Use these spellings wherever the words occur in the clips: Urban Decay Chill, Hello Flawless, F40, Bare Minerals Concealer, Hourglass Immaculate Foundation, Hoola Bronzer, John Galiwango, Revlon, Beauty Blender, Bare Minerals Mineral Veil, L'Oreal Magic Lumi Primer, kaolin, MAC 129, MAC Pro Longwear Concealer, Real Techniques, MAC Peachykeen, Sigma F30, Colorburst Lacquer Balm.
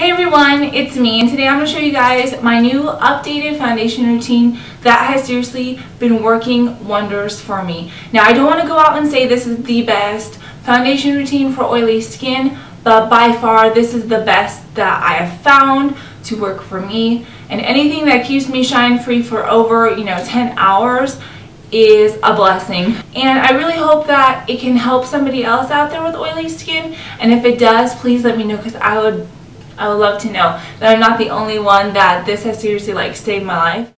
Hey everyone, it's me, and today I'm going to show you guys my new updated foundation routine that has seriously been working wonders for me. Now, I don't want to go out and say this is the best foundation routine for oily skin, but by far this is the best that I have found to work for me, and anything that keeps me shine free for over 10 hours is a blessing. And I really hope that it can help somebody else out there with oily skin, and if it does, please let me know, because I would love to know that I'm not the only one, that this has seriously saved my life.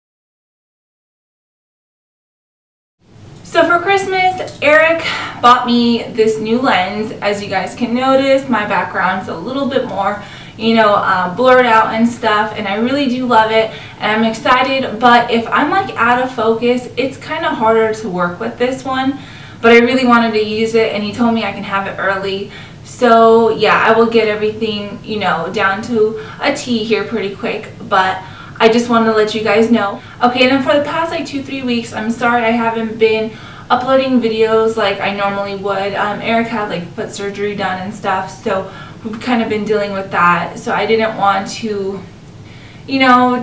So for Christmas, Eric bought me this new lens. As you guys can notice, my background's a little bit more blurred out and stuff, and I really do love it and I'm excited, but if I'm out of focus, it's kind of harder to work with this one. But I really wanted to use it, and he told me I can have it early. So yeah, I will get everything down to a T here pretty quick, but I just wanted to let you guys know. Okay, and then for the past 2-3 weeks, I'm sorry I haven't been uploading videos like I normally would. Eric had foot surgery done and stuff, so we've kind of been dealing with that. So I didn't want to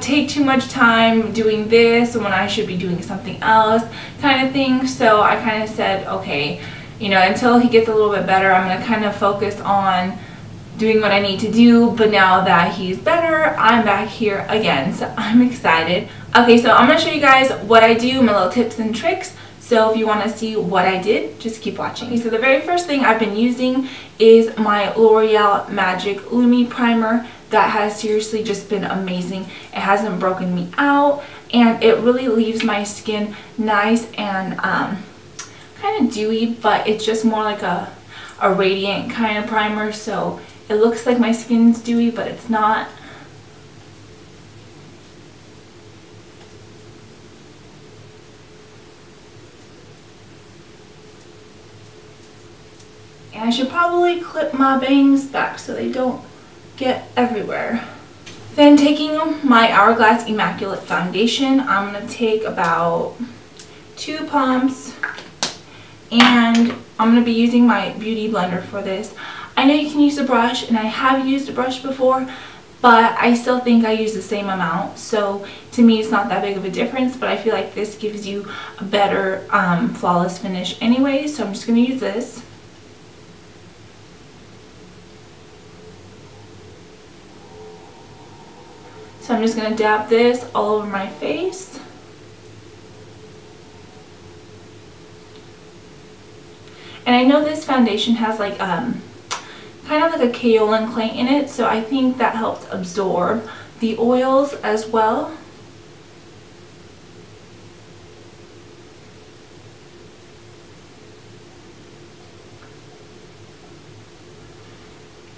take too much time doing this when I should be doing something else, kind of thing. So I kind of said, okay, until he gets a little bit better, I'm going to kind of focus on doing what I need to do. But now that he's better, I'm back here again, so I'm excited. Okay, so I'm going to show you guys what I do, my little tips and tricks. So if you want to see what I did, just keep watching. So the very first thing I've been using is my L'Oreal Magic Lumi Primer. That has seriously just been amazing. It hasn't broken me out, and it really leaves my skin nice and kind of dewy, but it's just more like a radiant kind of primer, so it looks like my skin's dewy, but it's not. And I should probably clip my bangs back so they don't get everywhere. Then taking my Hourglass Immaculate Foundation, I'm going to take about 2 pumps, and I'm going to be using my Beauty Blender for this. I know you can use a brush, and I have used a brush before, but I still think I use the same amount, so to me it's not that big of a difference, but I feel like this gives you a better flawless finish anyway, so I'm just going to use this. So I'm just going to dab this all over my face. And I know this foundation has kind of a kaolin clay in it, so I think that helps absorb the oils as well.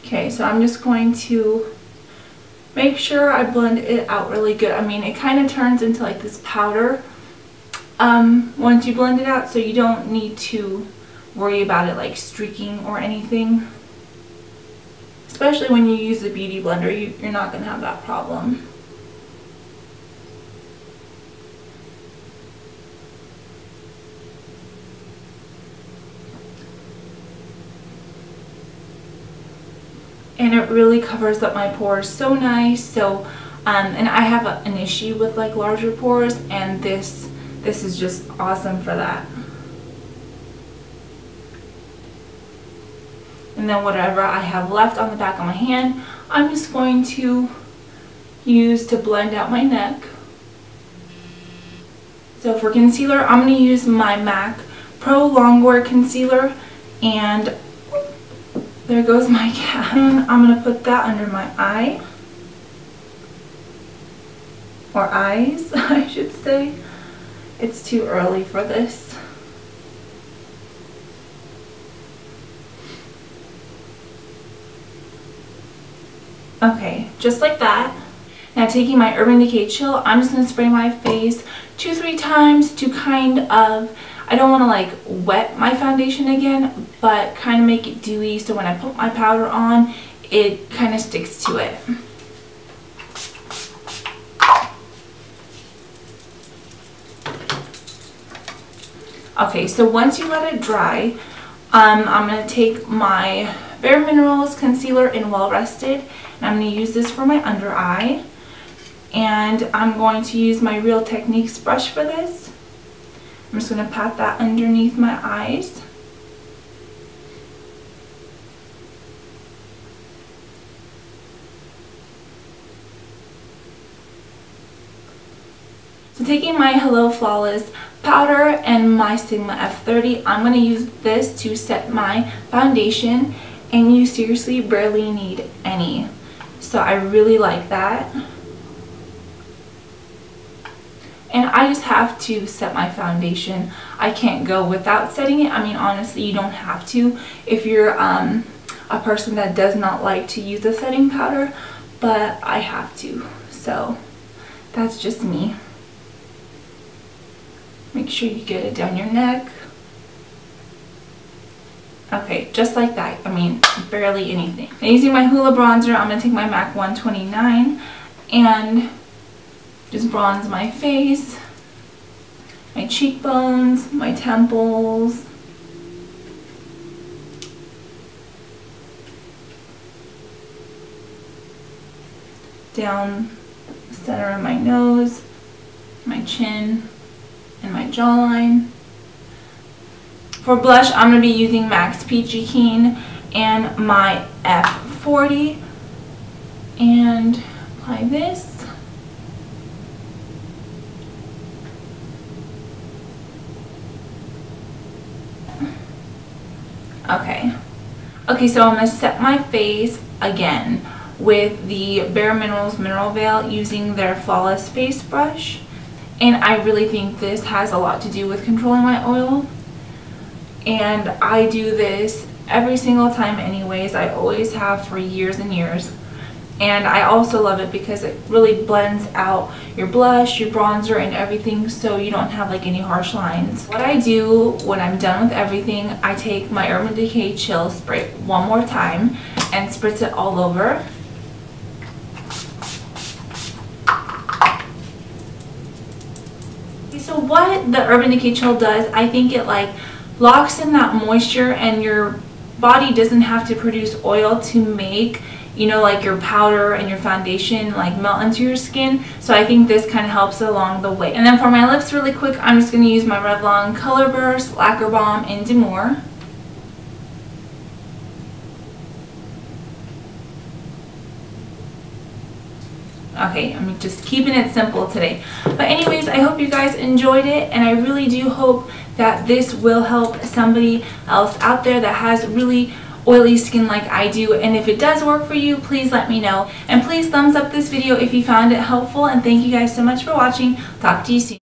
Okay, so I'm just going to make sure I blend it out really good. I mean, it kind of turns into this powder once you blend it out, so you don't need to worry about it streaking or anything. Especially when you use the Beauty Blender, you're not going to have that problem. And it really covers up my pores so nice. So and I have an issue with larger pores, and this is just awesome for that. And then whatever I have left on the back of my hand, I'm just going to use to blend out my neck. So for concealer, I'm going to use my MAC Pro Longwear Concealer, and there goes my cat. And I'm going to put that under my eye. Or eyes, I should say. It's too early for this. Okay, just like that. Now taking my Urban Decay Chill, I'm just going to spray my face 2-3 times to I don't want to wet my foundation again, but kind of make it dewy, so when I put my powder on, it kind of sticks to it. Okay, so once you let it dry, I'm going to take my Bare Minerals Concealer in Well Rested, and I'm going to use this for my under eye. And I'm going to use my Real Techniques brush for this. I'm just going to pat that underneath my eyes. So taking my Hello Flawless powder and my Sigma F30, I'm going to use this to set my foundation, and you seriously barely need any. So I really like that. And I just have to set my foundation. I can't go without setting it. I mean, honestly, you don't have to if you're a person that does not like to use a setting powder, but I have to. So that's just me. Make sure you get it down your neck. Okay, just like that. I mean, barely anything. Now, using my Hoola Bronzer, I'm going to take my MAC 129 and just bronze my face, my cheekbones, my temples. Down the center of my nose, my chin, and my jawline. For blush, I'm going to be using MAC's Peachykeen and my F40. And apply this. Okay, so I'm going to set my face again with the Bare Minerals Mineral Veil using their Flawless Face Brush. And I really think this has a lot to do with controlling my oil. And I do this every single time anyways. I always have for years and years. And I also love it because it really blends out your blush, your bronzer, and everything, so you don't have like any harsh lines. What I do when I'm done with everything, I take my Urban Decay Chill spray one more time and spritz it all over. So what the Urban Decay Chill does, I think it like locks in that moisture, and your body doesn't have to produce oil to make, you know, like your powder and your foundation like melt into your skin. So I think this kind of helps along the way. And then for my lips, really quick, I'm just going to use my Revlon Color Burst, Lacquer Bomb, and Demure. Okay, I'm just keeping it simple today. But anyways, I hope you guys enjoyed it, and I really do hope that this will help somebody else out there that has really oily skin like I do. And if it does work for you, please let me know, and please thumbs up this video if you found it helpful. And thank you guys so much for watching. Talk to you soon.